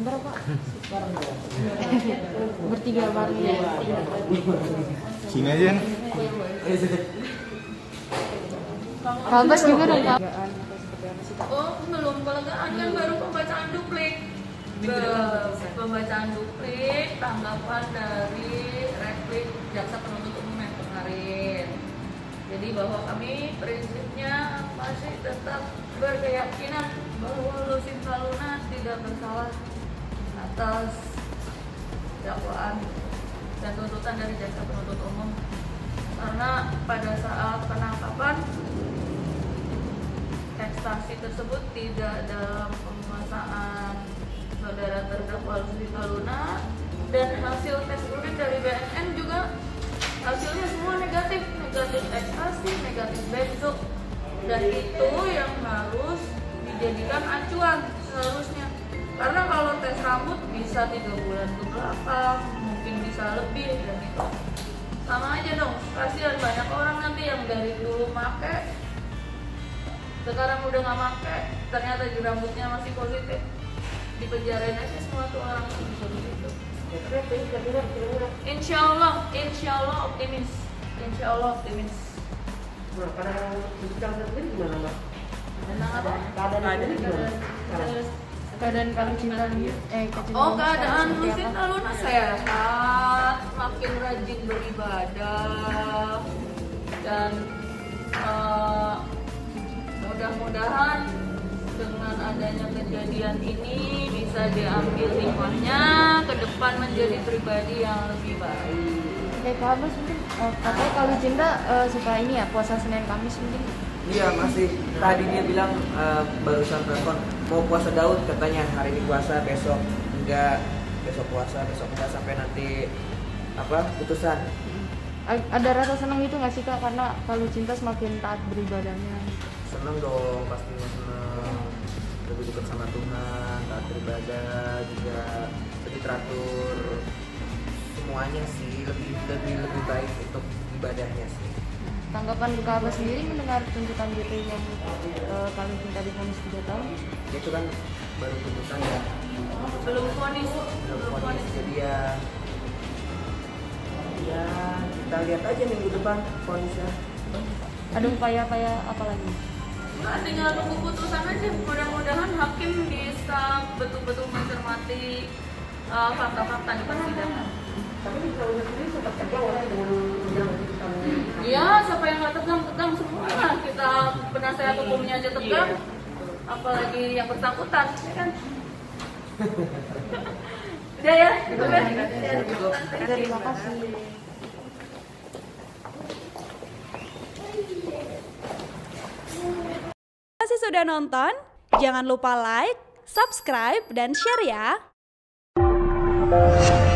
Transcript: bentar Pak. Bertiga bareng ya. Sini aja. Kalbas juga dong. Oh, belum kelegaan kan baru pembacaan duplik. Pembacaan duplik tanggapan dari replik jaksa penuntut umum yang kemarin. Jadi bahwa kami prinsipnya masih tetap berkeyakinan bahwa Lucinta Luna tidak bersalah atas dakwaan dan tuntutan dari jaksa penuntut umum, karena pada saat penangkapan saksi tersebut tidak dalam pemaksaan saudara terdakwa Lucinta Luna, dan hasil tes urin dari BNN juga hasilnya semua negatif, negatif ekstasi, negatif benzo, dan itu yang harus dijadikan acuan seharusnya. Karena kalau tes rambut bisa 3 bulan ke belakang, mungkin bisa lebih, dan itu sama aja dong, kasihan banyak orang nanti yang dari dulu pakai sekarang udah nggak pakai, ternyata di rambutnya masih positif, di penjarain aja semua tuh orang itu. Insya Allah optimis, Karena bicara sendiri gimana Mbak? Tentang apa? Keadaan gimana? Keadaan kelucinan dia? Oh, keadaan Lucinta Luna sehat, makin rajin beribadah, dan mudah-mudahan dengan adanya kejadian ini bisa diambil hikmahnya ke depan menjadi pribadi yang lebih baik. Oke, Pak Abbas mungkin katanya kalau Lucinta suka ini ya, puasa Senin Kamis mungkin? Iya, masih. Tadi dia bilang barusan telepon mau puasa Daud katanya, hari ini puasa, besok enggak, besok puasa, besok enggak, sampai nanti apa putusan. Ada rasa senang gitu nggak sih Kak, karena kalau Lucinta semakin taat beribadahnya? Senang dong, pastinya senang, lebih dekat sama Tuhan, taat beribadah juga, lebih teratur semuanya sih, lebih baik untuk ibadahnya sih. Tanggapan ke Abah sendiri mendengar tuntutan JPU yang kalau kita difonis 3 tahun? Itu kan baru tuntutan ya, belum vonis, jadi ya kita lihat aja minggu depan vonisnya. Ada upaya-upaya apa lagi? Nah, tinggal tunggu putusan aja. Mudah-mudahan hakim bisa betul-betul mencermati fakta-fakta di persidangan. Tapi kalau sendiri sempat tegang dengan putusan. Iya, siapa yang nggak tegang semua lah. Kita penasehat hukumnya aja tegang, apalagi yang bersangkutan, ya kan? Udah ya, itu kan? Terima kasih. Sudah nonton? Jangan lupa like, subscribe, dan share ya!